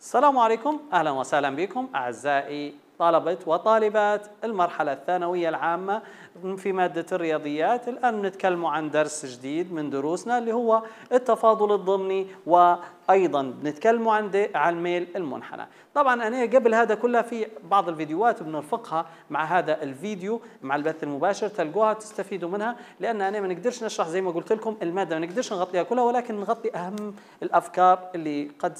السلام عليكم، أهلا وسهلا بكم أعزائي طلبة وطالبات المرحلة الثانوية العامة في مادة الرياضيات. الآن نتكلم عن درس جديد من دروسنا اللي هو التفاضل الضمني، وأيضا نتكلم عن ميل المنحنى. طبعا أنا قبل هذا كله في بعض الفيديوهات بنرفقها مع هذا الفيديو مع البث المباشر، تلقوها تستفيدوا منها، لأن أنا ما نقدرش نشرح زي ما قلت لكم المادة، ما نقدرش نغطيها كلها، ولكن نغطي أهم الأفكار اللي قد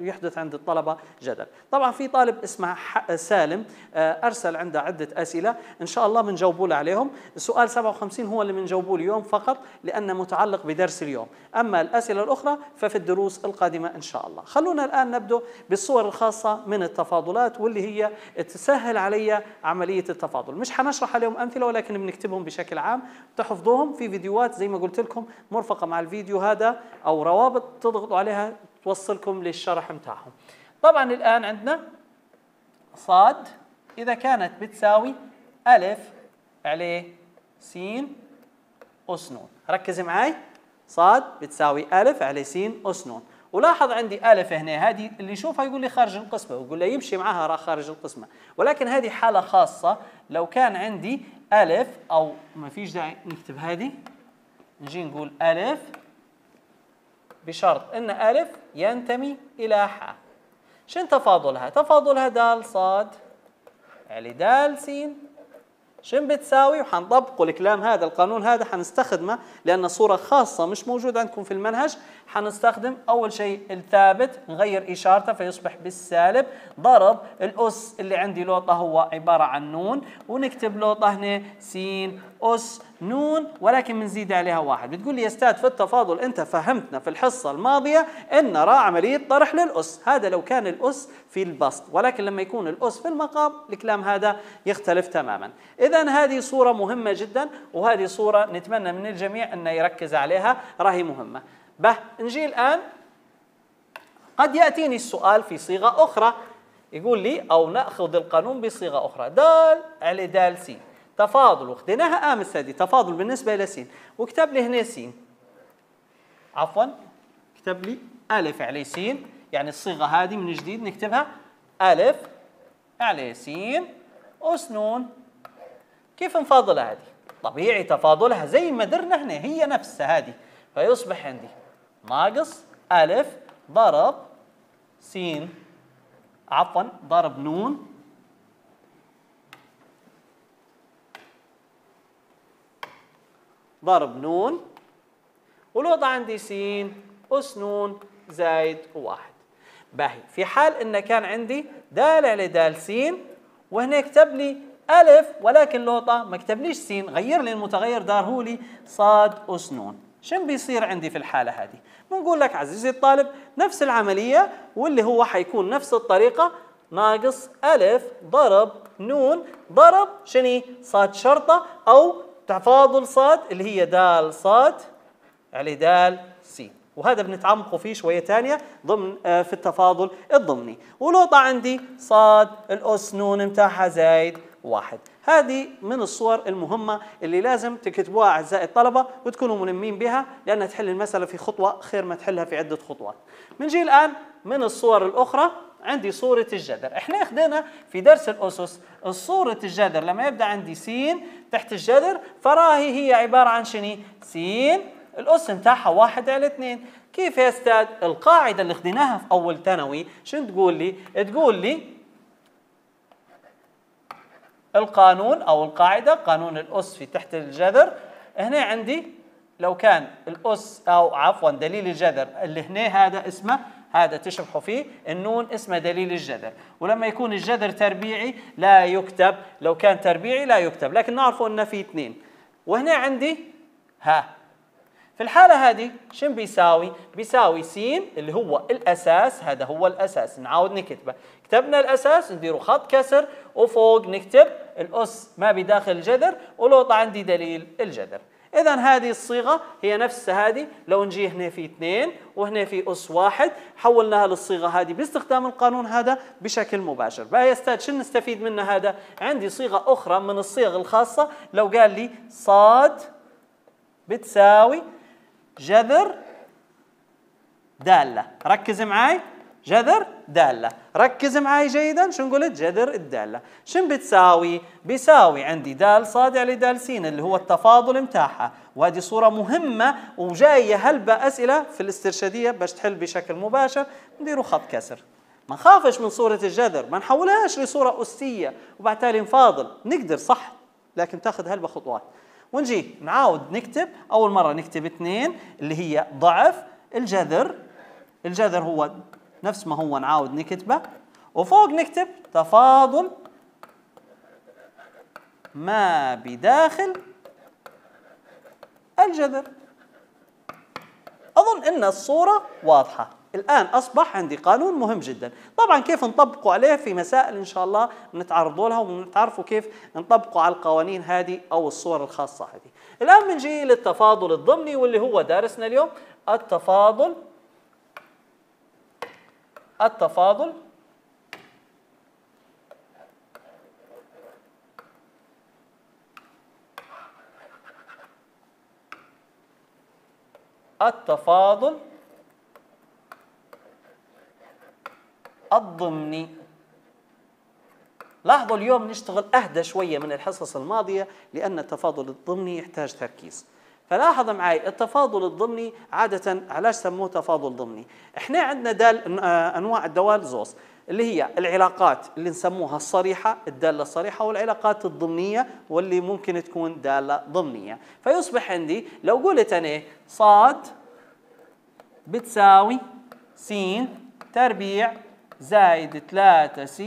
يحدث عند الطلبة جدل. طبعا في طالب اسمه سالم أرسل عنده عدة أسئلة، إن شاء الله بنجاوبوا له عليهم. السؤال 57 هو اللي بنجاوبوه اليوم فقط لأنه متعلق بدرس اليوم، أما الأسئلة الأخرى ففي الدروس القادمة إن شاء الله. خلونا الآن نبدأ بالصور الخاصة من التفاضلات واللي هي تسهل علي عملية التفاضل. مش حنشرح عليهم أمثلة ولكن بنكتبهم بشكل عام تحفظوهم في فيديوهات زي ما قلت لكم مرفقة مع الفيديو هذا، أو روابط تضغطوا عليها توصلكم للشرح متاعهم. طبعا الآن عندنا صاد إذا كانت بتساوي ألف عليه سين أس نون. ركز معي، صاد بتساوي ألف عليه سين أس نون، ولاحظ عندي ألف هنا، هذه اللي يشوفها يقول لي خارج القسمة، ويقول لي يمشي معها راه خارج القسمة، ولكن هذه حالة خاصة. لو كان عندي ألف، أو ما فيش داعي نكتب هذه، نجي نقول ألف بشرط أن ألف ينتمي إلى حا. شن تفاضلها؟ تفاضلها دال صاد على دال سين، شن بتساوي؟ وحنطبقوا الكلام هذا، القانون هذا حنستخدمه لأن صورة خاصة مش موجودة عندكم في المنهج. حنستخدم أول شيء الثابت، نغير إشارته فيصبح بالسالب، ضرب الأس اللي عندي لوطة هو عبارة عن نون، ونكتب لوطة هنا سين أس نون ولكن بنزيد عليها واحد. بتقول لي يا استاذ في التفاضل أنت فهمتنا في الحصة الماضية أن راه عملية طرح للأس، هذا لو كان الأس في البسط، ولكن لما يكون الأس في المقام الكلام هذا يختلف تماما. إذا هذه صورة مهمة جدا، وهذه صورة نتمنى من الجميع أن يركز عليها، راهي مهمة. نجي الآن، قد يأتيني السؤال في صيغة أخرى يقول لي، أو نأخذ القانون بصيغة أخرى، دال على دال سين تفاضل، وخدناها أمس هذه تفاضل بالنسبة إلى سين، وكتب لي هنا سين، عفوا كتب لي ألف على سين، يعني الصيغة هذه من جديد نكتبها ألف على سين أس نون. كيف نفاضلها هذه؟ طبيعي تفاضلها زي ما درنا هنا، هي نفسها هذه، فيصبح عندي ناقص ألف ضرب سين، عفوا ضرب نون، ضرب نون، والوضع عندي سين أس نون زائد واحد. باهي، في حال إن كان عندي دال على دال سين، وهنا كتب لي ألف ولكن لوطة ما كتبليش سين، غير لي المتغير دارهولي صاد أس نون. شن بيصير عندي في الحالة هذه؟ بنقول لك عزيزي الطالب نفس العملية، واللي هو حيكون نفس الطريقة، ناقص ألف ضرب نون ضرب شني صاد شرطة، أو تفاضل صاد اللي هي دال صاد على دال سين، وهذا بنتعمقوا فيه شوية ثانية ضمن في التفاضل الضمني. ولوطة عندي صاد الأس نون متاعها زايد واحد. هذه من الصور المهمة اللي لازم تكتبوها أعزائي الطلبة وتكونوا ملمين بها، لأنها تحل المسألة في خطوة خير ما تحلها في عدة خطوات. بنجي الآن من الصور الأخرى، عندي صورة الجذر. احنا اخذنا في درس الأسس صورة الجذر، لما يبدأ عندي سين تحت الجذر فراهي هي عبارة عن شني سين الأس متاعها واحد على اثنين. كيف يا أستاذ؟ القاعدة اللي اخذناها في أول ثانوي شنو تقول لي؟ تقول لي القانون أو القاعدة، قانون الأس في تحت الجذر. هنا عندي لو كان الأس، أو عفوا دليل الجذر اللي هنا، هذا اسمه، هذا تشرحوا فيه، النون اسمه دليل الجذر، ولما يكون الجذر تربيعي لا يكتب، لو كان تربيعي لا يكتب، لكن نعرفوا أنه في اثنين. وهنا عندي ها، في الحالة هذه شن بيساوي؟ بيساوي سين اللي هو الأساس، هذا هو الأساس، نعاود نكتبه، كتبنا الأساس نديروا خط كسر وفوق نكتب الأس ما بداخل الجذر، ولوطة عندي دليل الجذر. إذا هذه الصيغة هي نفسها هذه، لو نجي هنا في اثنين وهنا في أس واحد، حولناها للصيغة هذه باستخدام القانون هذا بشكل مباشر. بقى يا أستاذ شن نستفيد منه هذا؟ عندي صيغة أخرى من الصيغ الخاصة، لو قال لي صاد بتساوي جذر دالة، ركز معي، جذر دالة. ركز معي جيدا شو نقولت جذر الدالة. شن بتساوي؟ بيساوي عندي دال صادع لدال س اللي هو التفاضل متاعها، وهذه صورة مهمة وجاية هلبة أسئلة في الاسترشادية باش تحل بشكل مباشر. نديروا خط كسر، ما نخافش من صورة الجذر، ما نحولهاش لصورة أسية وبعد تالي نفاضل، نقدر صح لكن تاخذ هلبة خطوات. ونجي نعاود نكتب، أول مرة نكتب 2 اللي هي ضعف الجذر، الجذر هو نفس ما هو نعاود نكتبه، وفوق نكتب تفاضل ما بداخل الجذر. أظن أن الصورة واضحة. الآن أصبح عندي قانون مهم جدا، طبعا كيف نطبقه عليه في مسائل إن شاء الله نتعرضوا لها ونتعرفوا كيف نطبقه على القوانين هذه أو الصور الخاصة هذه. الآن بنجي للتفاضل الضمني واللي هو دارسنا اليوم، التفاضل الضمني. لاحظوا اليوم نشتغل أهدى شوية من الحصص الماضية لأن التفاضل الضمني يحتاج تركيز. فلاحظ معي التفاضل الضمني عادة علاش سموه تفاضل ضمني؟ احنا عندنا أنواع الدوال زوز اللي هي العلاقات اللي نسموها الصريحة، الدالة الصريحة، والعلاقات الضمنية واللي ممكن تكون دالة ضمنية. فيصبح عندي لو قلت أنا ص بتساوي س تربيع زائد 3 س،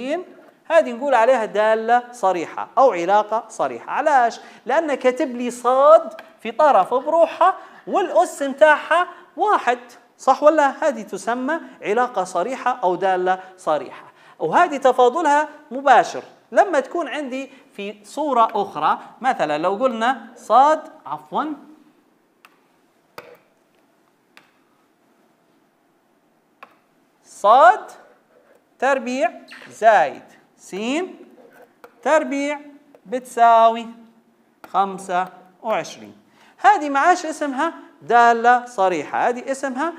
هذه نقول عليها دالة صريحة أو علاقة صريحة. علاش؟ لأن كاتب لي صاد في طرف بروحها والأس متاعها واحد، صح ولا؟ هذه تسمى علاقة صريحة أو دالة صريحة، وهذه تفاضلها مباشر. لما تكون عندي في صورة أخرى، مثلا لو قلنا صاد صاد تربيع زايد س تربيع بتساوي 25، هذه معاش اسمها دالة صريحة. هذه اسمها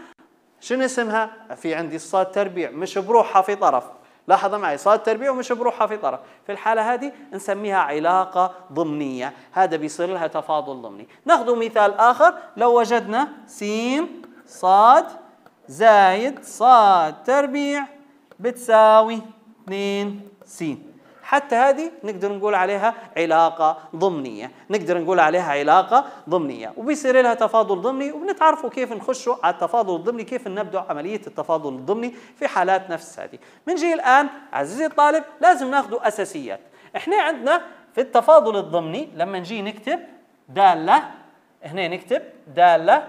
شنو اسمها؟ في عندي صاد تربيع مش بروحها في طرف، لاحظ معي صاد تربيع ومش بروحها في طرف، في الحالة هذه نسميها علاقة ضمنية، هذا بيصير لها تفاضل ضمني. ناخذ مثال آخر، لو وجدنا س صاد زايد صاد تربيع بتساوي 2 س، حتى هذه نقدر نقول عليها علاقة ضمنية، وبيصير لها تفاضل ضمني. وبنتعرفوا كيف نخشوا على التفاضل الضمني، كيف نبدأ عملية التفاضل الضمني في حالات نفس هذه. بنجي الآن عزيزي الطالب لازم ناخذوا أساسيات. احنا عندنا في التفاضل الضمني لما نجي نكتب دالة، هنا نكتب دالة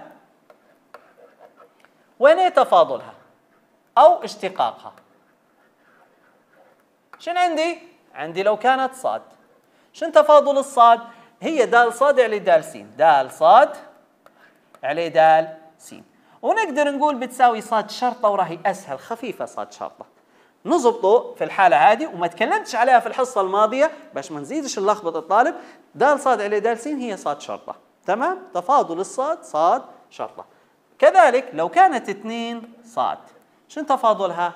وين تفاضلها أو اشتقاقها. شن عندي؟ عندي لو كانت صاد، شن تفاضل الصاد؟ هي دال صاد على دال س، دال صاد على دال س، ونقدر نقول بتساوي صاد شرطة، وراهي أسهل خفيفة صاد شرطة. نضبطه في الحالة هذه وما تكلمتش عليها في الحصة الماضية باش ما نزيدش نلخبط الطالب. دال صاد على دال س هي صاد شرطة، تمام؟ تفاضل الصاد صاد شرطة. كذلك لو كانت 2 صاد، شن تفاضلها؟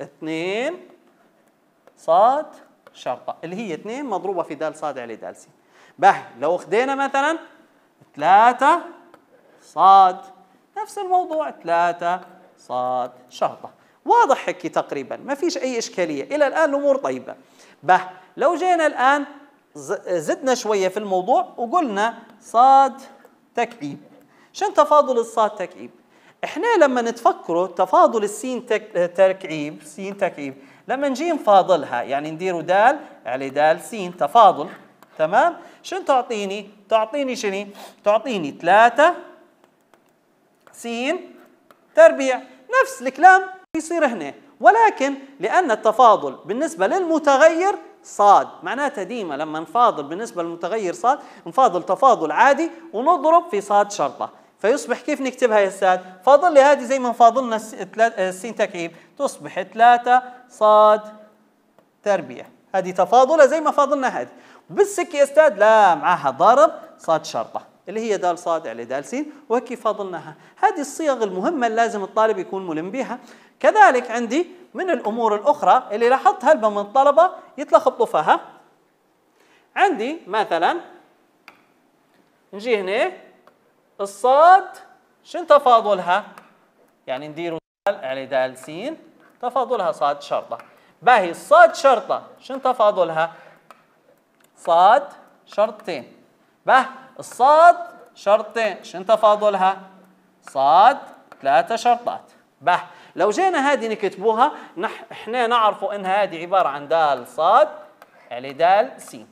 2 صاد شرطة اللي هي 2 مضروبة في دال صاد على دال س. باهي لو خدينا مثلا 3 صاد، نفس الموضوع 3 صاد شرطة. واضح هيك تقريبا، ما فيش أي إشكالية إلى الآن، الأمور طيبة. باهي لو جينا الآن زدنا شوية في الموضوع وقلنا صاد تكعيب، شن تفاضل الصاد تكعيب؟ احنا لما نتفكروا تفاضل السين تكعيب، سين تكعيب لما نجي نفاضلها يعني نديروا دال على دال س تفاضل، تمام؟ شنو تعطيني؟ تعطيني شنو؟ تعطيني 3 س تربيع، نفس الكلام يصير هنا، ولكن لأن التفاضل بالنسبة للمتغير صاد، معناتها ديما لما نفاضل بالنسبة للمتغير صاد نفاضل تفاضل عادي ونضرب في صاد شرطة. فيصبح كيف نكتبها يا أستاذ؟ فاضل لي هذه زي ما فاضلنا س تكعيب، تصبح 3 صاد تربيع، هذه تفاضلها زي ما فاضلنا هذه. بالسكة يا أستاذ؟ لا، معها ضرب صاد شرطة. اللي هي دال صاد على دال سين، وهيك فاضلناها. هذه الصيغ المهمة اللي لازم الطالب يكون ملم بها. كذلك عندي من الأمور الأخرى اللي لاحظت هلبة من الطلبة يتلخبطوا فيها. عندي مثلا نجي هنا الصاد شن تفاضلها؟ يعني نديروا دال على دال سين تفاضلها صاد شرطة. باهي الصاد شرطة شن تفاضلها؟ صاد شرطين. باه الصاد شرطين شن تفاضلها؟ صاد ثلاثة شرطات. باه لو جينا هذه نكتبوها احنا نعرفوا ان هذه عبارة عن دال صاد على دال سين.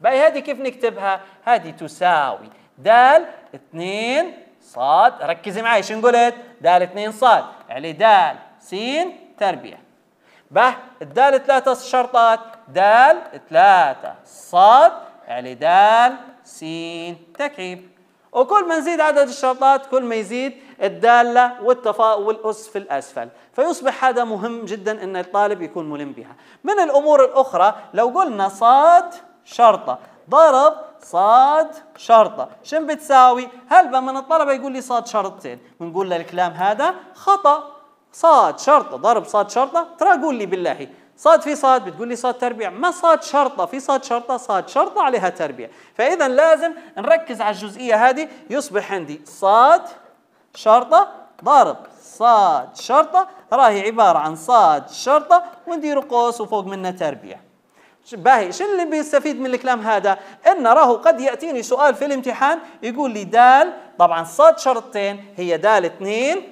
باهي هذه كيف نكتبها؟ هذه تساوي دال 2 صاد، ركزي معي شن قلت؟ دال 2 صاد على دال سين تربيع. باه الدال ثلاثة شرطات، دال ثلاثة صاد على دال سين تكعيب. وكل ما نزيد عدد الشرطات كل ما يزيد الدالة والأس في الأسفل، فيصبح هذا مهم جدا أن الطالب يكون ملم بها. من الأمور الأخرى لو قلنا صاد شرطة ضرب صاد شرطة شن بتساوي؟ هلبة من الطلبة يقول لي صاد شرطتين، بنقول له الكلام هذا خطأ. صاد شرطة ضرب صاد شرطة، ترى قول لي بالله صاد في صاد، بتقول لي صاد تربيع، ما صاد شرطة في صاد شرطة، صاد شرطة عليها تربيع. فإذا لازم نركز على الجزئية هذه، يصبح عندي صاد شرطة ضرب صاد شرطة راهي عبارة عن صاد شرطة وندير قوس وفوق منها تربيع. باهي شو اللي بيستفيد من الكلام هذا؟ إن راهو قد يأتيني سؤال في الامتحان يقول لي دال، طبعا صاد شرطتين هي دال 2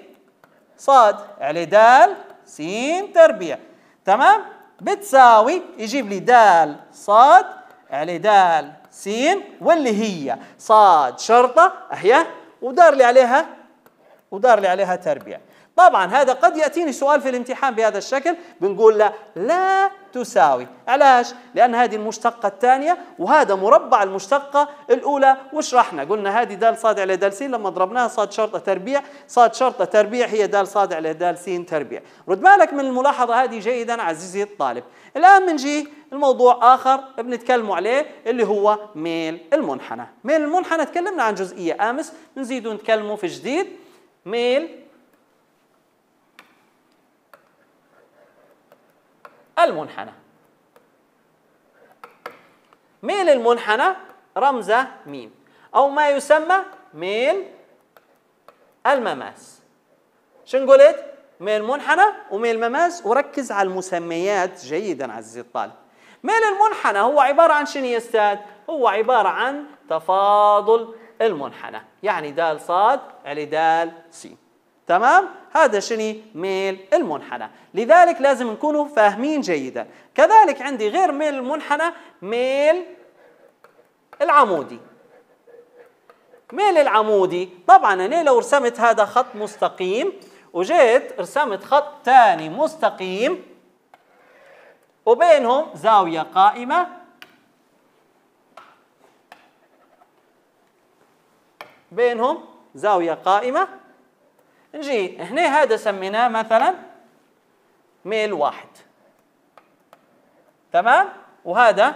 صاد على دال سين تربيع، تمام؟ بتساوي يجيب لي دال صاد على دال سين واللي هي صاد شرطة أهي ودار لي عليها تربيع. طبعا هذا قد يأتيني سؤال في الامتحان بهذا الشكل، بنقول له لا تساوي. علاش؟ لأن هذه المشتقة الثانية وهذا مربع المشتقة الأولى، وشرحنا قلنا هذه دال صاد على دال سين لما ضربناها صاد شرطة تربيع، صاد شرطة تربيع هي دال صاد على دال سين تربيع. رد بالك من الملاحظة هذه جيدا عزيزي الطالب. الآن بنجي الموضوع آخر بنتكلموا عليه اللي هو ميل المنحنى. ميل المنحنى تكلمنا عن جزئية أمس، بنزيد ونتكلموا في جديد. ميل المنحنى، ميل المنحنى رمزه ميم أو ما يسمى ميل المماس. شنو قلت؟ ميل منحنى وميل مماس، وركز على المسميات جيدا عزيزي الطالب. ميل المنحنى هو عبارة عن شنو يا أستاذ؟ هو عبارة عن تفاضل المنحنى، يعني دال صاد على دال سين، تمام؟ هذا شني ميل المنحنى، لذلك لازم نكونوا فاهمين جيدا. كذلك عندي غير ميل المنحنى ميل العمودي. ميل العمودي طبعا انا لو رسمت هذا خط مستقيم وجيت رسمت خط ثاني مستقيم وبينهم زاوية قائمة، بينهم زاوية قائمة، نجي هنا هذا سميناه مثلا ميل واحد، تمام؟ وهذا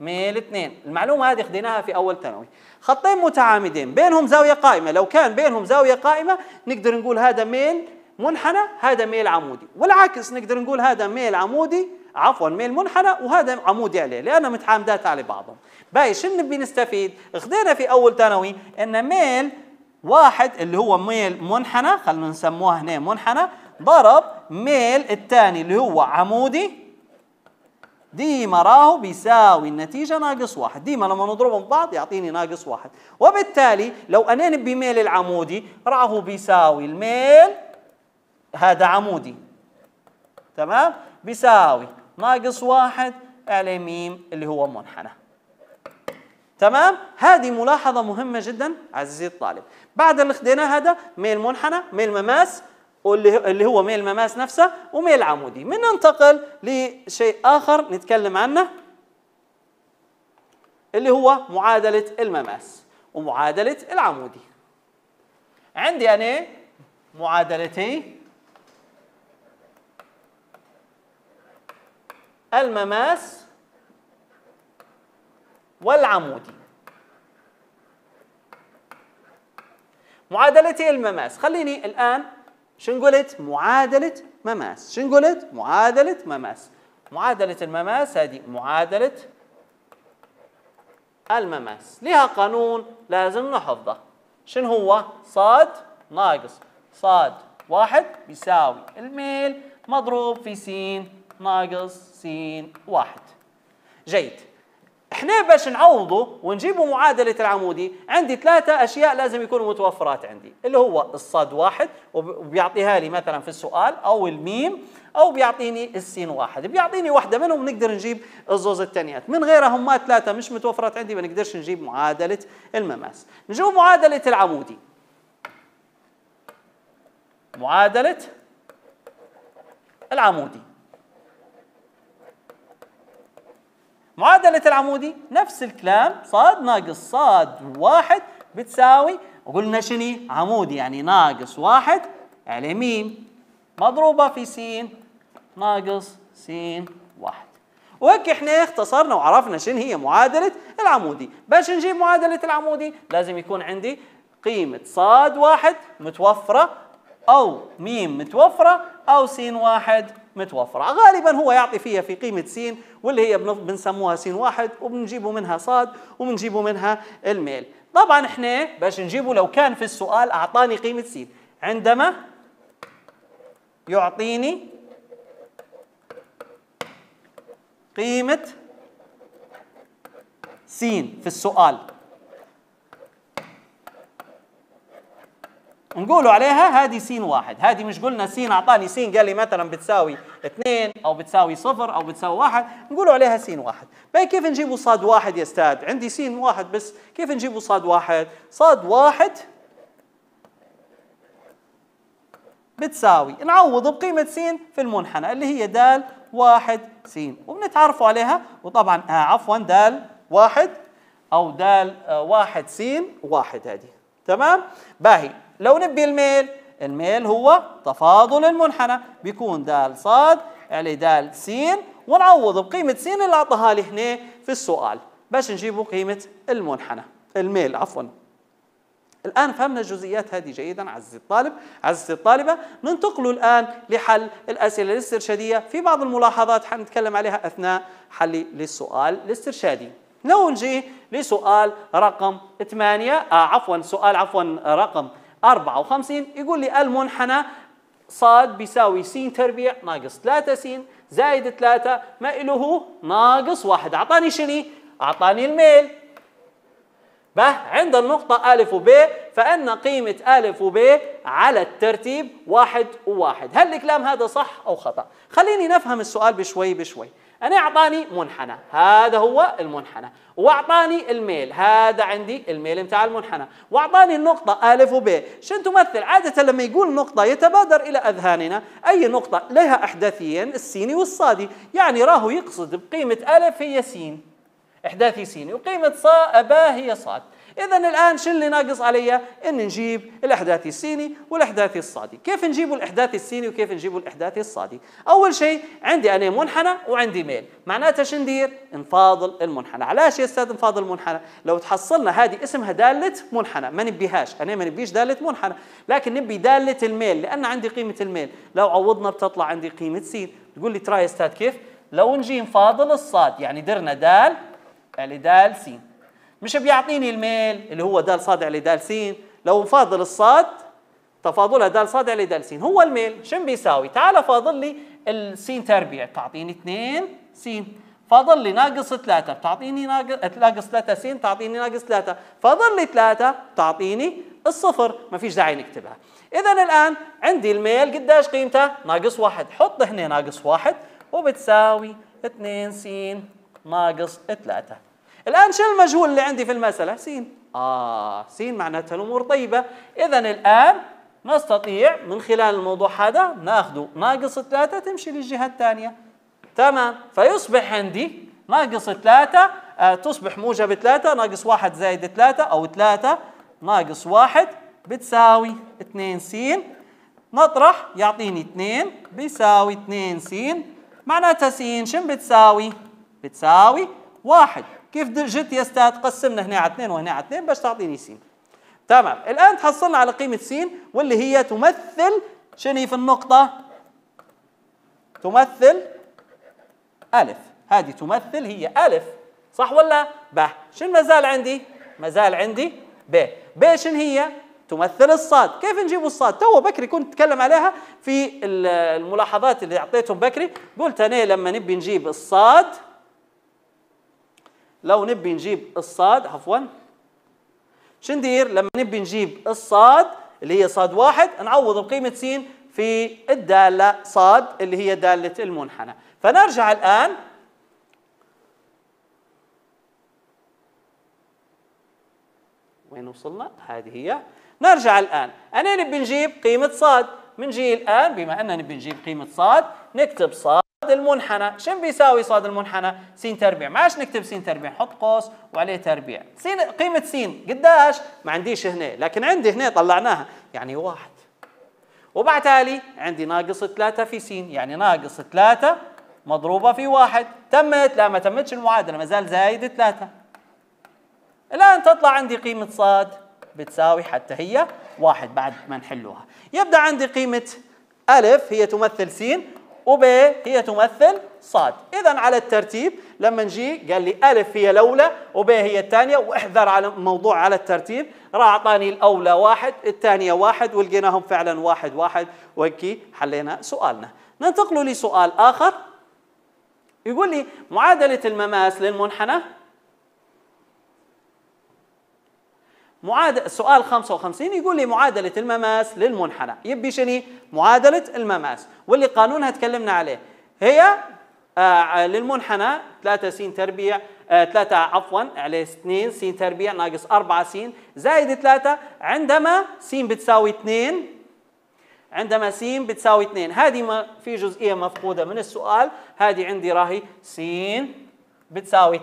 ميل اثنين. المعلومة هذه خديناها في أول ثانوي. خطين متعامدين بينهم زاوية قائمة، لو كان بينهم زاوية قائمة نقدر نقول هذا ميل منحنى هذا ميل عمودي، والعكس نقدر نقول هذا ميل عمودي عفوا ميل منحنى وهذا عمودي عليه لأنه متعامدات على بعضهم. باهي شنو نبي نستفيد؟ خدينا في أول ثانوي أن ميل واحد اللي هو ميل منحنى، خلونا نسموها هنا منحنى، ضرب ميل الثاني اللي هو عمودي، ديما راهو بيساوي النتيجة ناقص واحد، ديما لما نضربهم ببعض يعطيني ناقص واحد، وبالتالي لو أنا نبي ميل العمودي راهو بيساوي الميل هذا عمودي، تمام؟ بيساوي ناقص واحد على ميم اللي هو منحنى، تمام؟ هذه ملاحظة مهمة جدا عزيزي الطالب. بعد اللي خديناه هذا ميل منحنى، ميل مماس واللي هو ميل مماس نفسه وميل عمودي، بننتقل لشيء آخر نتكلم عنه اللي هو معادلة المماس ومعادلة العمودي. عندي أنا معادلتي المماس والعمودي. معادلتي المماس. خليني الآن شن قلت؟ معادلة مماس. شن قلت؟ معادلة مماس. معادلة المماس هذه معادلة المماس، لها قانون لازم نحفظه. شن هو؟ صاد ناقص صاد واحد بيساوي الميل مضروب في س ناقص س واحد. جيد. احنا باش نعوضه ونجيبه معادلة العمودي، عندي ثلاثة أشياء لازم يكونوا متوفرات عندي، اللي هو الصاد واحد وبيعطيها لي مثلا في السؤال، أو الميم، أو بيعطيني السين واحد، بيعطيني واحدة منهم نقدر نجيب الزوز الثانيات، من غيرها هما ثلاثة مش متوفرات عندي ما نقدرش نجيب معادلة المماس. نجيب معادلة العمودي. معادلة العمودي. معادلة العمودي نفس الكلام، صاد ناقص صاد واحد بتساوي، قلنا شني؟ عمودي يعني ناقص واحد على ميم مضروبة في س ناقص س واحد. وهيك احنا اختصرنا وعرفنا شن هي معادلة العمودي. باش نجيب معادلة العمودي لازم يكون عندي قيمة صاد واحد متوفرة، أو ميم متوفرة، أو س واحد متوفرة. غالبا هو يعطي فيها في قيمة س، واللي هي بنسموها س واحد، وبنجيبوا منها صاد، وبنجيبوا منها الميل. طبعا احنا باش نجيبه لو كان في السؤال أعطاني قيمة س، عندما يعطيني قيمة س في السؤال نقولوا عليها هذه س واحد. هذه مش قلنا س اعطاني س قال لي مثلا بتساوي 2 او بتساوي 0 او بتساوي 1، نقولوا عليها س واحد. باي كيف نجيبوا صاد واحد يا استاذ؟ عندي س واحد بس، كيف نجيبوا صاد واحد؟ صاد واحد بتساوي نعوض بقيمة س في المنحنى اللي هي د واحد س، وبنتعرفوا عليها، وطبعا عفوا د واحد او د واحد س واحد هذه. تمام؟ باهي. لو نبي الميل، الميل هو تفاضل المنحنى، بيكون د صاد على د س، ونعوض بقيمة س اللي أعطاها لي هنا في السؤال باش نجيبوا قيمة المنحنى، الميل عفوا. الآن فهمنا الجزئيات هذه جيدا عزيزي الطالب، عزيزتي الطالبة. ننتقل الآن لحل الأسئلة الاسترشادية، في بعض الملاحظات حنتكلم عليها أثناء حلي للسؤال الاسترشادي. لو نجي لسؤال رقم 8 رقم 54، يقول لي المنحنى صاد بيساوي س تربيع ناقص 3 س زائد 3 مائله ناقص 1. أعطاني شني؟ أعطاني الميل. به عند النقطة أ وب، فإن قيمة أ وب على الترتيب 1 و1. هل الكلام هذا صح أو خطأ؟ خليني نفهم السؤال بشوي بشوي. أنا أعطاني منحنى، هذا هو المنحنى، وأعطاني الميل، هذا عندي الميل متاع المنحنى، وأعطاني النقطة أ وب، شن تمثل؟ عادة لما يقول نقطة يتبادر إلى أذهاننا أي نقطة لها إحداثيين السيني والصادي، يعني راهو يقصد بقيمة أ هي س، إحداثي س، وقيمة باء هي صاد. إذا الآن شو اللي ناقص عليا؟ إن نجيب الإحداثي السيني والإحداثي الصادي. كيف نجيبوا الإحداثي السيني وكيف نجيبوا الإحداثي الصادي؟ أول شيء عندي أنا منحنى وعندي ميل، معناتها شو ندير؟ نفاضل المنحنى. علاش يا أستاذ نفاضل المنحنى؟ لو تحصلنا هذه اسمها دالة منحنى، ما نبيهاش، أنا ما نبيش دالة منحنى، لكن نبي دالة الميل، لأن عندي قيمة الميل، لو عوضنا بتطلع عندي قيمة س. تقول لي ترى يا أستاذ كيف؟ لو نجي نفاضل الصاد، يعني درنا دال على دال س، مش بيعطيني الميل اللي هو د صاد على د س، لو نفاضل الصاد تفاضلها د صاد على د س هو الميل، شن بيساوي؟ تعال فاضل لي الس تربيع بتعطيني 2 س، فاضل لي ناقص 3 بتعطيني ناقص 3 س بتعطيني ناقص 3، فاضل لي 3 بتعطيني الصفر، ما فيش داعي نكتبها. إذا الآن عندي الميل قداش قيمته؟ ناقص 1، حط هنا ناقص 1 وبتساوي 2 س ناقص 3. الآن شو المجهول اللي عندي في المسألة؟ س. س معناتها الأمور طيبة. إذا الآن نستطيع من خلال الموضوع هذا ناخذ ناقص 3 تمشي للجهة الثانية. تمام، فيصبح عندي ناقص 3 تصبح موجب 3 ناقص 1 زائد 3، أو 3 ناقص 1 بتساوي 2 س. نطرح يعطيني 2 بيساوي 2 س، معناتها س شن بتساوي؟ بتساوي 1. كيف جت يا استاذ؟ قسمنا هنا على 2 وهنا على 2 باش تعطيني س. تمام. الآن تحصلنا على قيمة س واللي هي تمثل شنو في النقطة؟ تمثل ألف، هذه تمثل هي ألف، صح ولا؟ ب. شنو ما زال عندي؟ ما زال عندي ب. ب شنو هي؟ تمثل الصاد. كيف نجيب الصاد؟ تو بكري كنت أتكلم عليها في الملاحظات اللي أعطيتهم بكري، قلت أنا لما نبي نجيب الصاد، لو نبي نجيب الصاد عفوا شندير، لما نبي نجيب الصاد اللي هي صاد واحد نعوض بقيمة س في الدالة صاد اللي هي دالة المنحنى. فنرجع الآن وين وصلنا؟ هذه هي. نرجع الآن أنا نبي نجيب قيمة صاد، بنجي الآن بما أننا نبي نجيب قيمة صاد نكتب صاد المنحنى. شن بيساوي صاد المنحنى؟ س تربيع. معاش نكتب س تربيع، حط قوس وعليه تربيع. س قيمة س قداش؟ ما عنديش هنا، لكن عندي هنا طلعناها يعني واحد، وبعد تالي عندي ناقص 3 في س، يعني ناقص 3 مضروبة في واحد. تمت؟ لا ما تمتش المعادلة، ما زال زايد 3. الآن تطلع عندي قيمة صاد بتساوي حتى هي واحد بعد ما نحلوها. يبدأ عندي قيمة ألف هي تمثل س، وب هي تمثل صاد. إذا على الترتيب لما نجي قال لي ألف هي الأولى وب هي الثانية، واحذر على موضوع على الترتيب، راح أعطاني الأولى واحد الثانية واحد ولقيناهم فعلا واحد واحد، وهيك حلينا سؤالنا. ننتقل لسؤال آخر يقول لي معادلة المماس للمنحنى. سؤال 55 يقول لي معادلة المماس للمنحنى، يبي شني معادلة المماس واللي قانونها تكلمنا عليه، هي للمنحنى 3 س تربيع 3 عفوا عليه 2 س تربيع ناقص 4 س زائد 3 عندما س بتساوي 2، عندما س بتساوي 2. هذه ما في جزئية مفقودة من السؤال، هذه عندي راهي س بتساوي 2.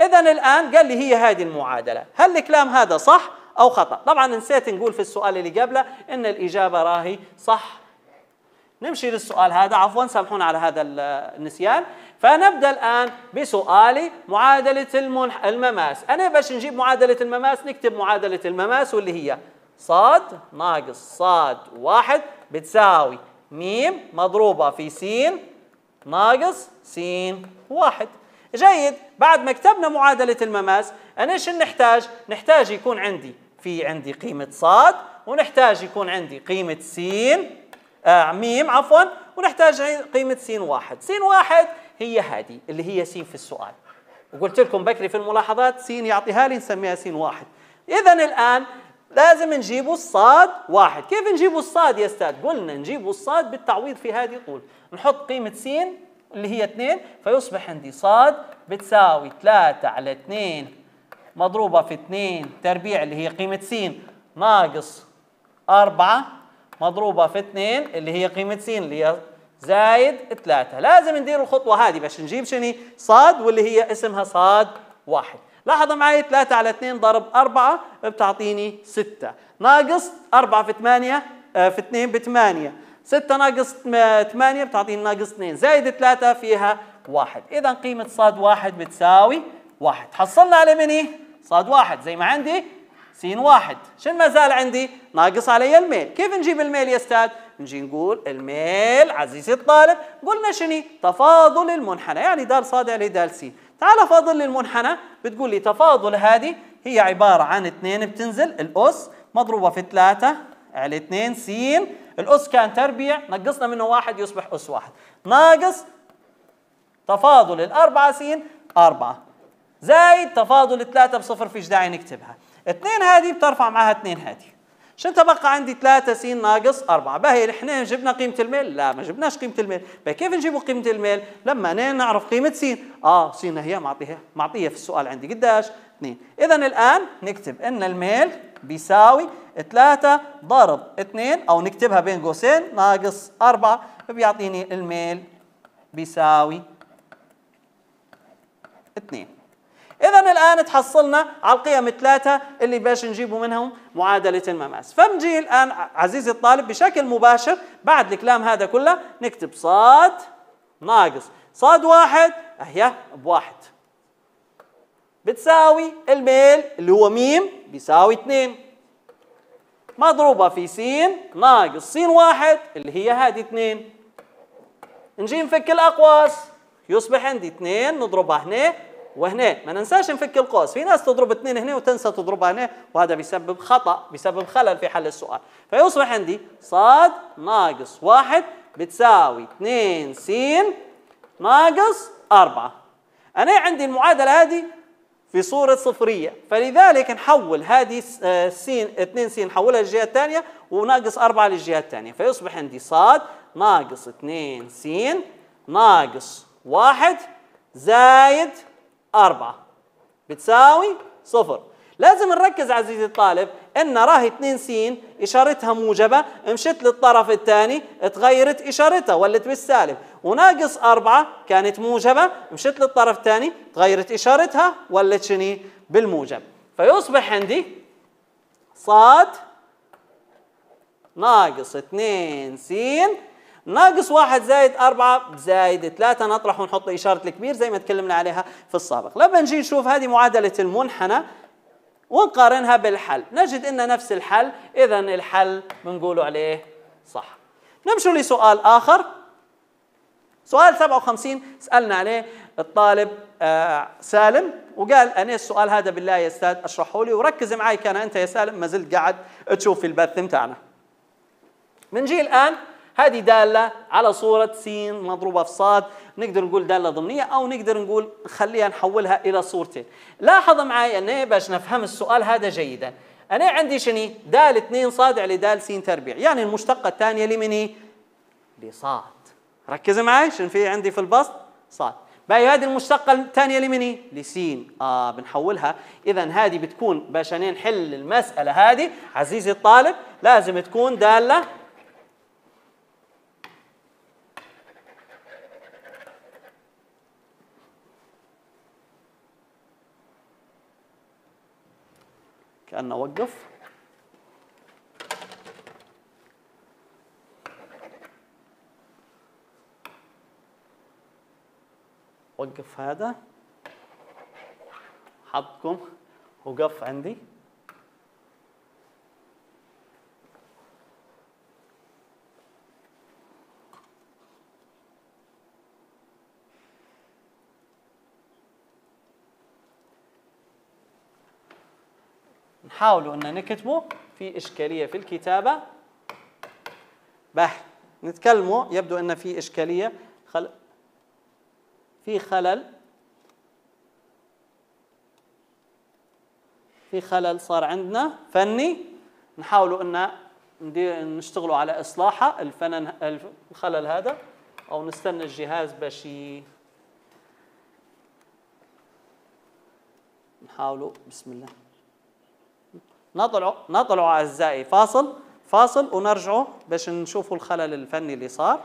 إذا الآن قال لي هي هذه المعادلة، هل الكلام هذا صح أو خطأ؟ طبعاً نسيت نقول في السؤال اللي قبله إن الإجابة راهي صح. نمشي للسؤال هذا، عفواً سامحونا على هذا النسيان. فنبدأ الآن بسؤالي معادلة المماس. أنا باش نجيب معادلة المماس نكتب معادلة المماس واللي هي صاد ناقص صاد واحد بتساوي ميم مضروبة في س ناقص س واحد. جيد. بعد ما كتبنا معادلة المماس أنا شو نحتاج؟ نحتاج يكون عندي قيمة صاد، ونحتاج يكون عندي قيمة س ميم عفوا، ونحتاج قيمة س واحد. س واحد هي هذه اللي هي س في السؤال، وقلت لكم بكري في الملاحظات س يعطيها لي نسميها س واحد. إذا الآن لازم نجيبوا الصاد واحد. كيف نجيبوا الصاد يا أستاذ؟ قلنا نجيبوا الصاد بالتعويض في هذه الطول، نحط قيمة س اللي هي 2 فيصبح عندي صاد بتساوي 3 على 2 مضروبة في 2 تربيع اللي هي قيمة س ناقص 4 مضروبة في 2 اللي هي قيمة س اللي هي زايد 3. لازم ندير الخطوة هذه باش نجيب شني صاد واللي هي اسمها صاد واحد. لاحظ معي 3 على 2 ضرب 4 بتعطيني 6 ناقص 4 في 8 في 2 ب 8، 6 ناقص 8 بتعطيني ناقص 2 زائد 3 فيها 1. إذا قيمة صاد 1 بتساوي 1. حصلنا على مني؟ صاد 1 زي ما عندي س 1. شن ما زال عندي؟ ناقص علي الميل. كيف نجيب الميل يا أستاذ؟ نجي نقول الميل عزيزي الطالب، قلنا شني؟ تفاضل المنحنى، يعني دال صاد على دال س. تعال فاضل للمنحنى، بتقول لي تفاضل هذه هي عبارة عن 2 بتنزل الأس مضروبة في 3 على 2 س، الأس كان تربيع نقصنا منه واحد يصبح أس واحد، ناقص تفاضل الأربعة س أربعة زائد تفاضل الثلاثة بصفر فيش داعي نكتبها، اثنين هذه بترفع معها اثنين هذه، شن تبقى عندي 3 س ناقص 4. باهي احنا جبنا قيمة الميل؟ لا ما جبناش قيمة الميل. باهي كيف نجيبوا قيمة الميل؟ لما أنا نعرف قيمة س، س هي معطيها في السؤال عندي قداش؟ 2. إذا الآن نكتب إن الميل بيساوي 3 ضرب 2 أو نكتبها بين قوسين ناقص 4 بيعطيني الميل بيساوي 2. إذا الآن تحصلنا على القيم الثلاثة اللي باش نجيبوا منهم معادلة المماس. فنجي الآن عزيزي الطالب بشكل مباشر بعد الكلام هذا كله نكتب صاد ناقص صاد واحد أهي بواحد بتساوي الميل اللي هو ميم بيساوي 2. مضروبة في س ناقص س واحد اللي هي هذه 2. نجي نفك الأقواس، يصبح عندي 2 نضربها هنا وهنا. ما ننساش نفك القوس، في ناس تضرب 2 هنا وتنسى تضربها هنا، وهذا بيسبب خطأ، بيسبب خلل في حل السؤال. فيصبح عندي ص ناقص 1 بتساوي 2 س ناقص 4. أنا عندي المعادلة هذه في صورة صفرية، فلذلك نحول هذه س 2 س نحولها للجهة الثانية وناقص 4 للجهة الثانية، فيصبح عندي ص ناقص 2 س ناقص 1 زائد 4 بتساوي 0. لازم نركز عزيزي الطالب ان راهي 2 س اشارتها موجبه، مشت للطرف الثاني تغيرت اشارتها ولت بالسالب، وناقص 4 كانت موجبه مشت للطرف الثاني تغيرت اشارتها ولت شني بالموجب. فيصبح عندي ص ناقص 2 س ناقص 1 زائد 4 زائد 3. نطرح ونحط اشاره الكبير زي ما تكلمنا عليها في السابق. لما نجي نشوف هذه معادله المنحنى ونقارنها بالحل، نجد إن نفس الحل، إذا الحل بنقول عليه صح. نمشوا لسؤال آخر، سؤال 57 سألنا عليه الطالب سالم، وقال أنا السؤال هذا بالله يا أستاذ أشرحه لي، وركز معي كان أنت يا سالم ما زلت قاعد تشوف في البث متاعنا. بنجي الآن هذه دالة على صورة س مضروبة في ص، نقدر نقول دالة ضمنية أو نقدر نقول خليها نحولها إلى صورتين. لاحظ معي أنا باش نفهم السؤال هذا جيدا، أنا عندي شني دال 2 ص على دال س تربيع، يعني المشتقة الثانية لمني؟ لص. ركز معي شنو في عندي في البسط؟ ص. باهي هذه المشتقة الثانية لمني؟ لس. بنحولها، إذا هذه بتكون باش أنا نحل المسألة هذه عزيزي الطالب لازم تكون دالة كأنه وقف. وقف هذا، حطكم وقف عندي. حاولوا أن نكتبه، في إشكالية في الكتابة. بح نتكلمه، يبدو أن في إشكالية، في خلل صار عندنا فني، نحاولوا أن نشتغلوا على إصلاحه الخلل هذا، أو نستنى الجهاز باش نحاولوا. بسم الله. نطلعوا أعزائي فاصل ونرجعوا باش نشوفوا الخلل الفني اللي صار.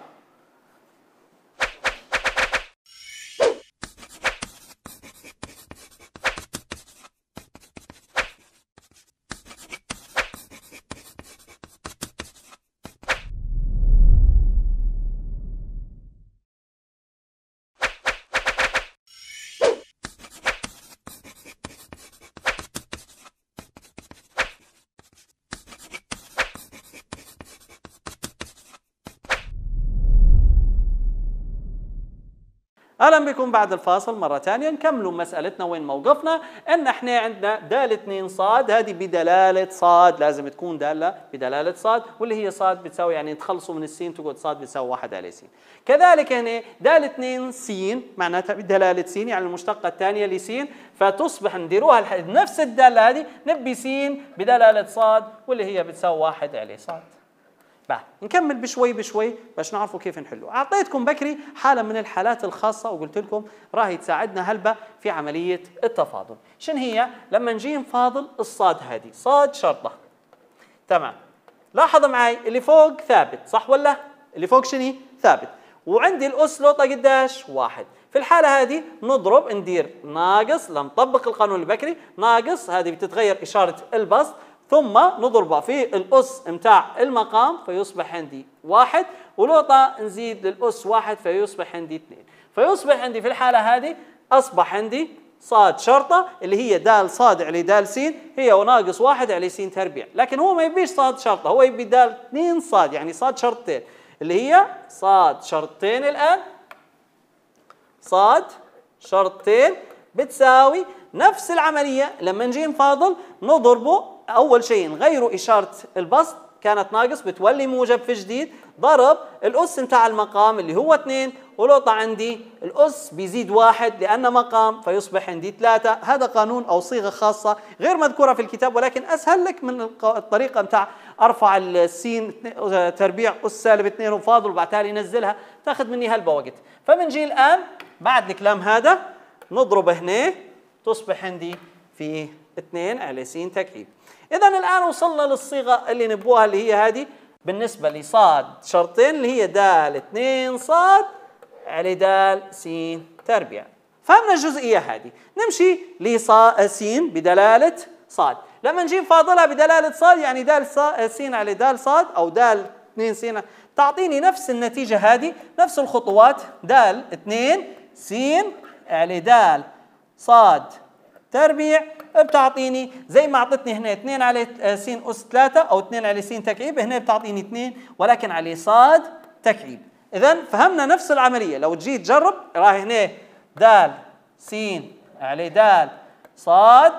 أهلا بكم بعد الفاصل مرة ثانية، نكملوا مسألتنا وين موقفنا، إن إحنا عندنا دال 2 ص، هذه بدلالة ص، لازم تكون دالة بدلالة ص، واللي هي ص بتساوي يعني تخلصوا من السين تقعد ص بتساوي 1 على س. كذلك هنا دال 2 س معناتها بدلالة س، يعني المشتقة الثانية لس، فتصبح نديروها نفس الدالة هذه نبي س بدلالة ص واللي هي بتساوي 1 على ص. بقى نكمل بشوي باش نعرفوا كيف نحلوا. اعطيتكم بكري حاله من الحالات الخاصه وقلت لكم راهي تساعدنا هلبة في عمليه التفاضل. شن هي؟ لما نجي نفاضل الصاد هذه، صاد شرطه، تمام. لاحظ معي اللي فوق ثابت صح ولا؟ اللي فوق شني؟ ثابت، وعندي الاس لوطه قداش؟ واحد. في الحاله هذه نضرب ندير ناقص، لما نطبق القانون البكري ناقص هذه بتتغير اشاره البسط، ثم نضربها في الأس متاع المقام فيصبح عندي 1، ولوطة نزيد للأس 1 فيصبح عندي 2. فيصبح عندي في الحالة هذه أصبح عندي صاد شرطة اللي هي دال صاد على دال س هي وناقص واحد على س تربيع، لكن هو ما يبيش صاد شرطة، هو يبي دال اثنين صاد، يعني صاد شرطتين اللي هي صاد شرطتين الآن صاد شرطتين بتساوي نفس العملية لما نجي نفاضل نضربه. أول شيء نغيروا إشارة البسط، كانت ناقص بتولي موجب في جديد، ضرب الأس نتاع المقام اللي هو 2 ولوطة عندي الأس بيزيد 1 لأنه مقام فيصبح عندي 3. هذا قانون أو صيغة خاصة غير مذكورة في الكتاب، ولكن أسهل لك من الطريقة نتاع أرفع السين تربيع أس سالب 2 وفاضل وبعد تالي نزلها، تاخذ مني هلبا وقت. فبنجي الآن بعد الكلام هذا نضرب هنا تصبح عندي في 2 على س تكعيب. إذا الآن وصلنا للصيغة اللي نبوها اللي هي هذه بالنسبة لصاد شرطين اللي هي دال 2 صاد على دال س تربيع. فهمنا الجزئية هذه، نمشي لس بدلالة صاد، لما نجي نفاضلها بدلالة صاد يعني دال س على دال صاد أو دال 2 س تعطيني نفس النتيجة هذه، نفس الخطوات دال 2 س على دال صاد تربيع بتعطيني زي ما اعطتني هنا 2 على س اس 3 او 2 على س تكعيب، هنا بتعطيني 2 ولكن على صاد تكعيب. اذا فهمنا نفس العمليه، لو تجي تجرب راهي هنا دال س على دال صاد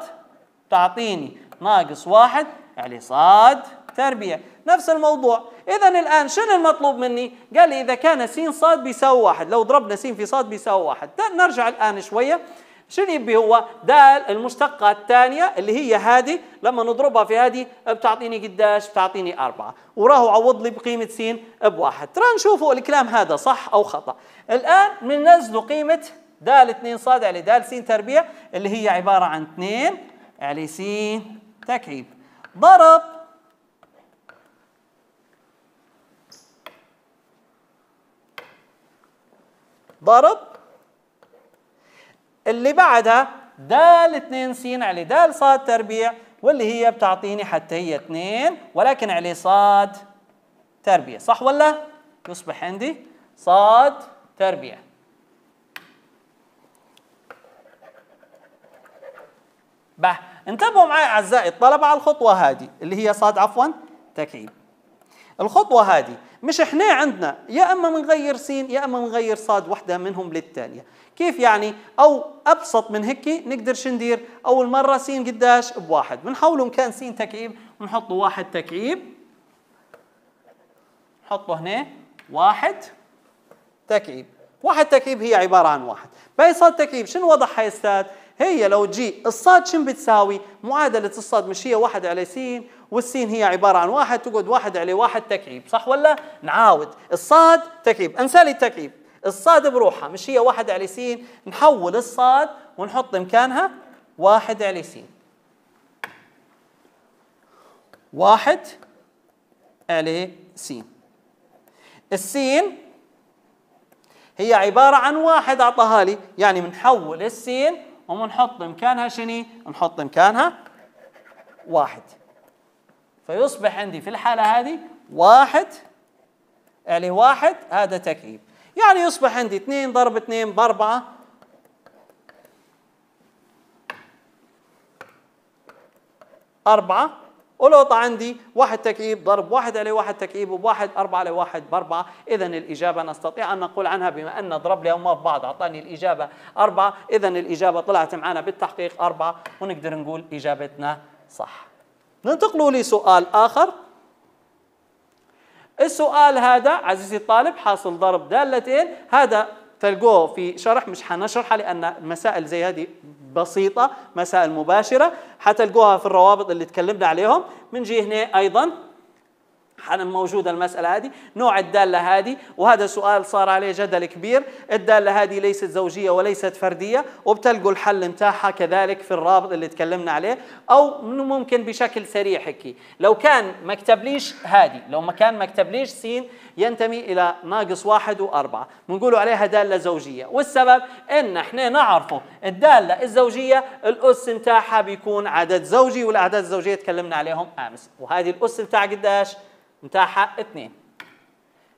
بتعطيني ناقص 1 على صاد تربيع، نفس الموضوع. اذا الان شنو المطلوب مني؟ قال لي اذا كان س صاد بيساوي 1، لو ضربنا س في صاد بيساوي 1. نرجع الان شويه، شنو يبي هو؟ دال المشتقة الثانية اللي هي هذه لما نضربها في هذه بتعطيني قداش؟ بتعطيني 4، وراهو عوض لي بقيمة س ب1. ترى نشوفوا الكلام هذا صح أو خطأ. الآن بننزلوا قيمة دال 2 صاد على دال س تربيع اللي هي عبارة عن 2 على س تكعيب، ضرب اللي بعدها دال 2 س على دال صاد تربيع واللي هي بتعطيني حتى هي 2 ولكن على صاد تربيع، صح ولا؟ يصبح عندي صاد تربيع. انتبهوا معي أعزائي الطلبة على الخطوة هذه اللي هي صاد عفوا تكعيب. الخطوة هذه مش احنا عندنا يا اما بنغير س يا اما بنغير صاد، وحده منهم للثانيه. كيف يعني؟ او ابسط من هيك نقدر شندير، اول مره س قداش؟ ب1، بنحوله مكان س تكعيب ونحطه 1 تكعيب، نحطه هنا 1 تكعيب. 1 تكعيب هي عباره عن 1 باقي صاد تكعيب. شنو وضعها يا استاذ؟ هي لو تجي الصاد شنو بتساوي؟ معادله الصاد مش هي 1 على س والسين هي عبارة عن 1 تقعد 1 على 1 تكعيب، صح ولا؟ نعاود الصاد تكعيب، انسى لي التكعيب، الصاد بروحها مش هي 1 على س، نحول الصاد ونحط مكانها 1 على س. 1 على س. السين هي عبارة عن 1 أعطاها لي، يعني بنحول السين وبنحط مكانها شني؟ نحط مكانها 1. فيصبح عندي في الحالة هذه 1 على 1 هذا تكعيب، يعني يصبح عندي 2 ضرب 2 ب4 4 ولوطة عندي 1 تكعيب ضرب 1 على 1 تكعيب وب1 4 على 1 ب4. إذا الإجابة نستطيع أن نقول عنها بما أن ضرب لي هما في بعض أعطاني الإجابة 4، إذا الإجابة طلعت معنا بالتحقيق 4 ونقدر نقول إجابتنا صح. ننتقلوا لسؤال آخر. السؤال هذا عزيزي الطالب حاصل ضرب دالتين، هذا تلقوه في شرح، مش حنشرحه لأن المسائل زي هذه بسيطة، مسائل مباشرة حتلقوها في الروابط اللي تكلمنا عليهم. بنجي هنا أيضا موجودة المسألة هذه، نوع الدالة هذه، وهذا سؤال صار عليه جدل كبير. الدالة هذه ليست زوجية وليست فردية، وبتلقوا الحل نتاعها كذلك في الرابط اللي تكلمنا عليه، أو ممكن بشكل سريع هيك. لو كان ما كتبليش هذه، لو ما كان ما كتبليش س ينتمي إلى ناقص 1 و4، بنقولوا عليها دالة زوجية، والسبب إن احنا نعرفه الدالة الزوجية الأس نتاعها بيكون عدد زوجي، والأعداد الزوجية تكلمنا عليهم أمس، وهذه الأس نتاع قداش؟ نتاعها 2.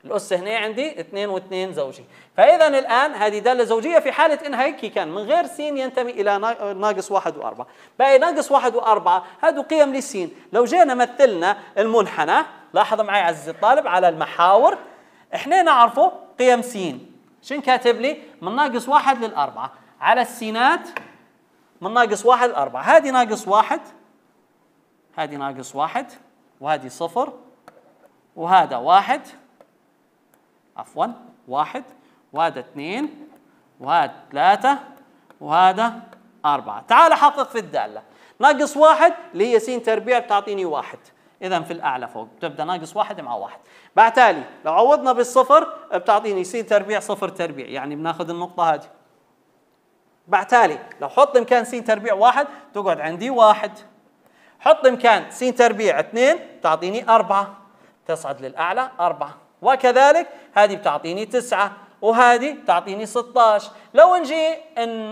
الأس هنا عندي 2 و2 زوجي. فإذا الآن هذه دالة زوجية في حالة إن هيك كان من غير س ينتمي إلى ناقص 1 و4. باقي ناقص 1 و4 هذو قيم للسين. لو جينا مثلنا المنحنى، لاحظ معي عزيزي الطالب على المحاور، إحنا نعرفه قيم س. شن كاتب لي؟ من ناقص 1 للأربعة. على السينات من ناقص 1 للأربعة، هذه ناقص 1، هذه ناقص 1، وهذه 0، وهذا 1، عفوا 1، وهذا 2، وهذا 3، وهذا 4. تعال حقق في الدالة. ناقص 1 اللي هي س تربيع بتعطيني 1، إذا في الأعلى فوق بتبدأ ناقص 1 مع 1. بعتالي لو عوضنا بالصفر بتعطيني س تربيع 0 تربيع، يعني بناخذ النقطة هذه. بعتالي لو حط مكان س تربيع 1 تقعد عندي 1. حط مكان س تربيع 2 بتعطيني 4، تصعد للأعلى 4. وكذلك هذه بتعطيني 9 وهذه بتعطيني 16. لو نجي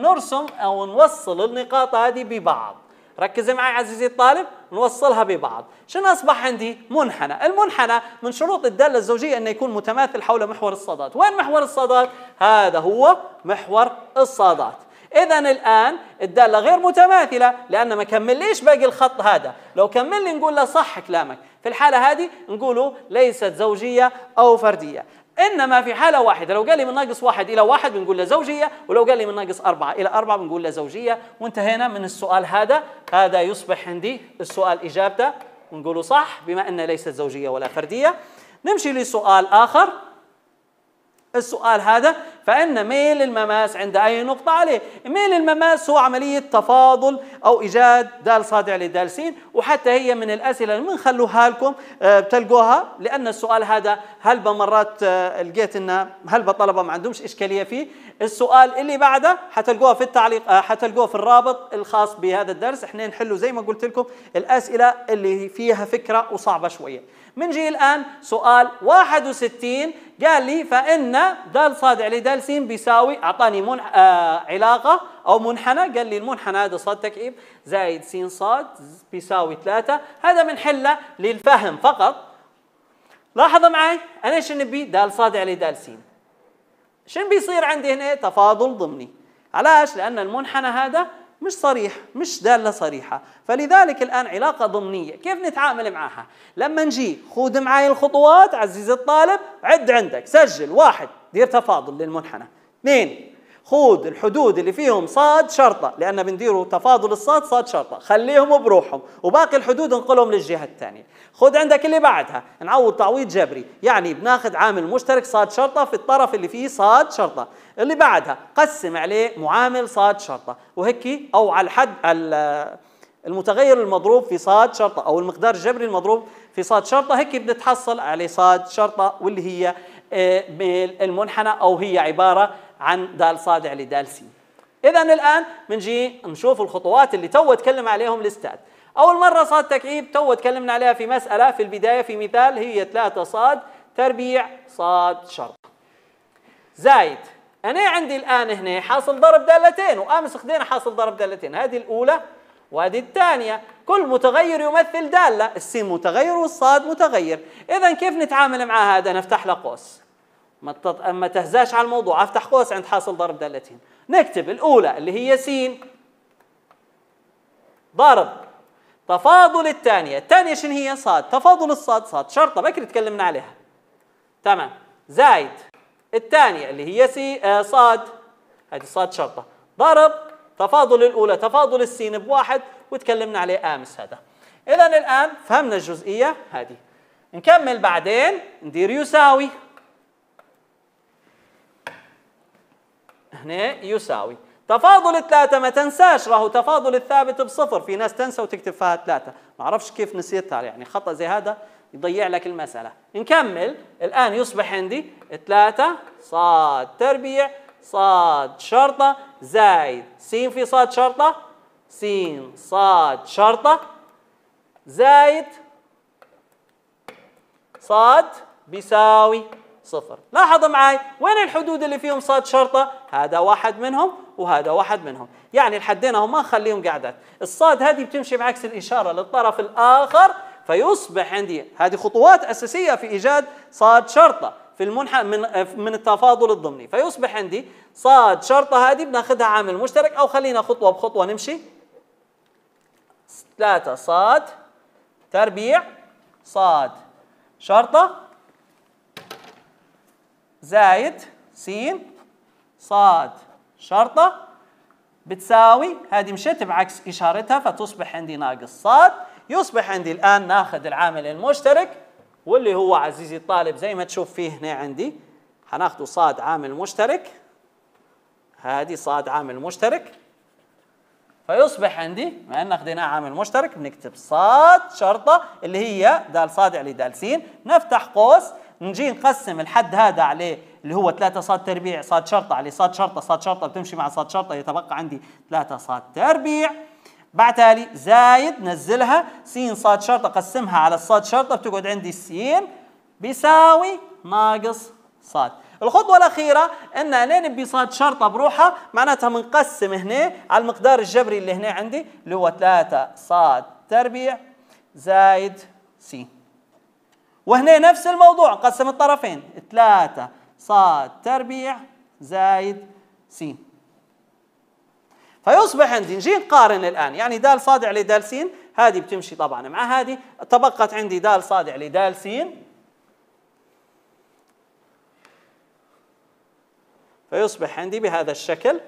نرسم أو نوصل النقاط هذه ببعض، ركز معي عزيزي الطالب، نوصلها ببعض، شنو أصبح عندي؟ منحنى. المنحنى من شروط الدالة الزوجية أنه يكون متماثل حول محور الصادات. وين محور الصادات؟ هذا هو محور الصادات. إذا الآن الدالة غير متماثلة لأنه ما كمليش باقي الخط هذا. لو كمل لي نقول له صح كلامك، في الحالة هذه نقوله ليست زوجية أو فردية. إنما في حالة واحدة، لو قال لي من ناقص 1 إلى 1 بنقول له زوجية، ولو قال لي من ناقص 4 إلى 4 بنقول له زوجية. وانتهينا من السؤال هذا. هذا يصبح عندي السؤال إجابته ونقوله صح بما أنها ليست زوجية ولا فردية. نمشي لسؤال آخر. السؤال هذا فإن ميل المماس عند أي نقطة عليه؟ ميل المماس هو عملية تفاضل أو إيجاد دال صادع لدال س، وحتى هي من الأسئلة اللي بنخلوها لكم بتلقوها، لأن السؤال هذا هلبة مرات لقيت إن هلبة طلبة ما عندهمش إشكالية فيه. السؤال اللي بعده حتلقوها في التعليق، حتلقوها في الرابط الخاص بهذا الدرس. إحنا نحله زي ما قلت لكم الأسئلة اللي فيها فكرة وصعبة شوية. منجي الآن سؤال 61. قال لي فإن دال صادع لدال س بيساوي، أعطاني علاقة أو منحنى، قال لي المنحنى هذا صاد تكعيب زائد س صاد بيساوي 3. هذا بنحله للفهم فقط. لاحظوا معي أنا شنو نبي؟ دال صادع لدال س. شنو بيصير عندي هنا؟ تفاضل ضمني. علاش؟ لأن المنحنى هذا مش صريح، مش دالة صريحة، فلذلك الآن علاقة ضمنية. كيف نتعامل معها؟ لما نجي خود معاي الخطوات عزيزي الطالب، عد عندك، سجل 1 دير تفاضل للمنحنى، 2 خود الحدود اللي فيهم صاد شرطة، لأن بنديروا تفاضل الصاد صاد شرطة، خليهم بروحهم، وباقي الحدود انقلهم للجهة الثانية. خد عندك اللي بعدها، نعوض تعويض جبري، يعني بناخذ عامل مشترك صاد شرطة في الطرف اللي فيه صاد شرطة. اللي بعدها قسم عليه معامل صاد شرطة، وهيك أو على الحد على المتغير المضروب في صاد شرطة أو المقدار الجبري المضروب في صاد شرطة، هيك بنتحصل على صاد شرطة واللي هي ميل المنحنى، أو هي عبارة عن دال صادع لدال س. إذا الآن بنجي نشوف الخطوات اللي تو اتكلم عليهم الأستاذ. أول مرة صاد تكعيب تو تكلمنا عليها في مسألة في البداية في مثال، هي 3 صاد تربيع صاد شرطة زايد. أنا عندي الآن هنا حاصل ضرب دالتين، وأمس خدينا حاصل ضرب دالتين، هذه الأولى وهذه الثانية، كل متغير يمثل دالة، الس متغير والصاد متغير. إذا كيف نتعامل مع هذا؟ نفتح له قوس، ما تهزاش على الموضوع، افتح قوس عند حاصل ضرب دالتين، نكتب الأولى اللي هي س ضرب تفاضل الثانية، الثانية شنو هي؟ صاد، تفاضل الصاد صاد شرطة، بكري تكلمنا عليها، تمام، زايد الثانية اللي هي س صاد، هذه صاد شرطة، ضرب تفاضل الأولى تفاضل السين ب1 وتكلمنا عليه أمس هذا. إذا الآن فهمنا الجزئية هذه. نكمل بعدين ندير يساوي. هنا يساوي تفاضل 3، ما تنساش راهو تفاضل الثابت ب0، في ناس تنسى وتكتب فيها 3، ما أعرفش كيف نسيتها، يعني خطأ زي هذا يضيع لك المسألة. نكمل الآن يصبح عندي 3 صاد تربيع صاد شرطة زايد س في صاد شرطة س صاد شرطة زايد صاد بيساوي 0. لاحظوا معي وين الحدود اللي فيهم صاد شرطة؟ هذا 1 منهم وهذا 1 منهم، يعني الحدينهم ما نخليهم قاعدات. الصاد هذه بتمشي بعكس الإشارة للطرف الآخر، فيصبح عندي هذه خطوات أساسية في إيجاد صاد شرطة. في المنحى من التفاضل الضمني، فيصبح عندي صاد شرطه هذه بناخذها عامل مشترك، او خلينا خطوه بخطوه نمشي. 3 صاد تربيع صاد شرطه زائد س صاد شرطه بتساوي هذه مشت بعكس اشارتها فتصبح عندي ناقص صاد. يصبح عندي الان ناخذ العامل المشترك واللي هو عزيزي الطالب زي ما تشوف فيه هنا عندي هناخده صاد عامل مشترك، هذه صاد عامل مشترك، فيصبح عندي ما ان اخذنا عامل مشترك بنكتب صاد شرطه اللي هي دال صاد على دال س، نفتح قوس نجي نقسم الحد هذا عليه اللي هو 3 صاد تربيع صاد شرطه على صاد شرطه صاد شرطه بتمشي مع صاد شرطه، يتبقى عندي 3 صاد تربيع. بعد تالي زايد نزلها س صاد شرطه قسمها على الصاد شرطه بتقعد عندي س بيساوي ناقص صاد. الخطوه الاخيره ان لين نبي صاد شرطه بروحها معناتها بنقسم هنا على المقدار الجبري اللي هنا عندي اللي هو 3 صاد تربيع زايد س، وهنا نفس الموضوع نقسم الطرفين 3 صاد تربيع زايد س، فيصبح عندي نجي نقارن الآن يعني دال صاد على دال س هذه بتمشي طبعا مع هذه، تبقت عندي دال صاد على دال س، فيصبح عندي بهذا الشكل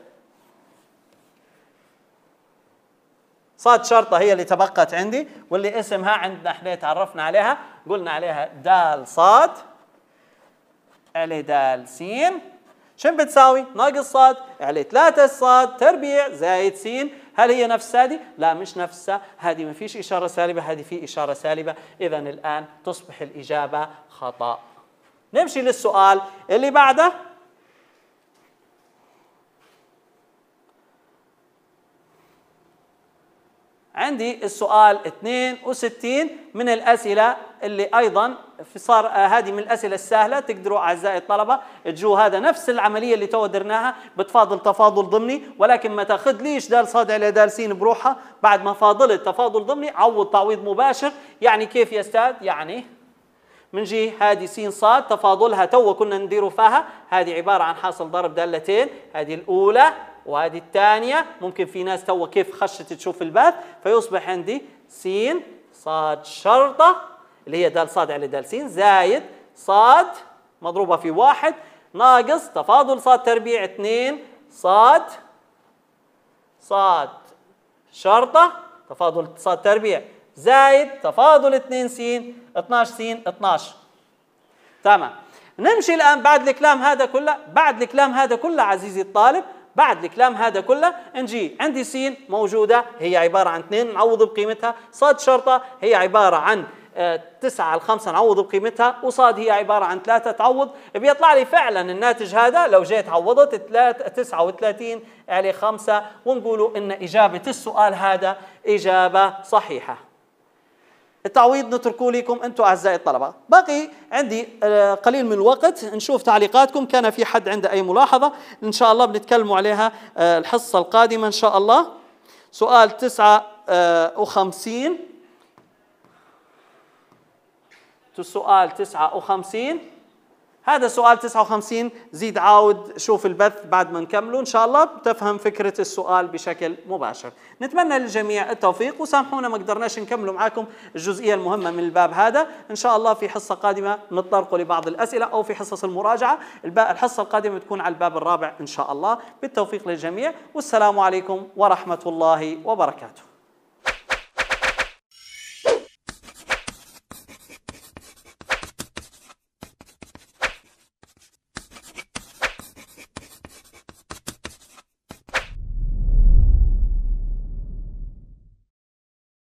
صاد شرطة هي اللي تبقت عندي واللي اسمها عندنا احنا تعرفنا عليها قلنا عليها دال صاد على دال س. شن بتساوي؟ ناقص صاد على 3 صاد تربيع زائد س. هل هي نفس هذه؟ لا مش نفسها، هذه ما فيش إشارة سالبة، هذه في إشارة سالبة، إذا الآن تصبح الإجابة خطأ. نمشي للسؤال اللي بعده. عندي السؤال 62 من الأسئلة اللي أيضاً في صار هذه من الأسئلة السهلة، تقدروا أعزائي الطلبة تجوا هذا نفس العملية اللي تو درناها بتفاضل تفاضل ضمني، ولكن ما تاخذليش دال صاد على دال س بروحها، بعد ما فاضلت تفاضل ضمني عوض تعويض مباشر. يعني كيف يا أستاذ؟ يعني منجي هذه س صاد تفاضلها تو كنا نديروا فيها، هذه عبارة عن حاصل ضرب دالتين، هذه الأولى وهذه الثانية، ممكن في ناس تو كيف خشت تشوف البث، فيصبح عندي س صاد شرطة اللي هي دال صاد على دال س زايد صاد مضروبة في واحد ناقص تفاضل صاد تربيع 2 صاد شرطة تفاضل صاد تربيع زايد تفاضل 2 س 12 س 12. تمام، نمشي الآن بعد الكلام هذا كله، عزيزي الطالب بعد الكلام هذا كله نجي عندي س موجودة هي عبارة عن 2 نعوض بقيمتها، صاد شرطة هي عبارة عن 9 على 5 نعوض بقيمتها، وصاد هي عبارة عن 3 تعوض، بيطلع لي فعلا الناتج هذا لو جيت عوضت 39 على 5، ونقولوا إن إجابة السؤال هذا إجابة صحيحة. التعويض نتركوا لكم أنتم أعزائي الطلبة. باقي عندي قليل من الوقت نشوف تعليقاتكم، كان في حد عنده أي ملاحظة إن شاء الله بنتكلموا عليها الحصة القادمة إن شاء الله. سؤال 59 هذا سؤال 59، زيد عاود شوف البث بعد ما نكمله إن شاء الله بتفهم فكرة السؤال بشكل مباشر. نتمنى للجميع التوفيق، وسامحونا ما قدرناش نكمله معاكم الجزئية المهمة من الباب هذا، إن شاء الله في حصة قادمة نتطرق لبعض الأسئلة أو في حصص المراجعة، الحصة القادمة تكون على الباب الرابع إن شاء الله. بالتوفيق للجميع، والسلام عليكم ورحمة الله وبركاته.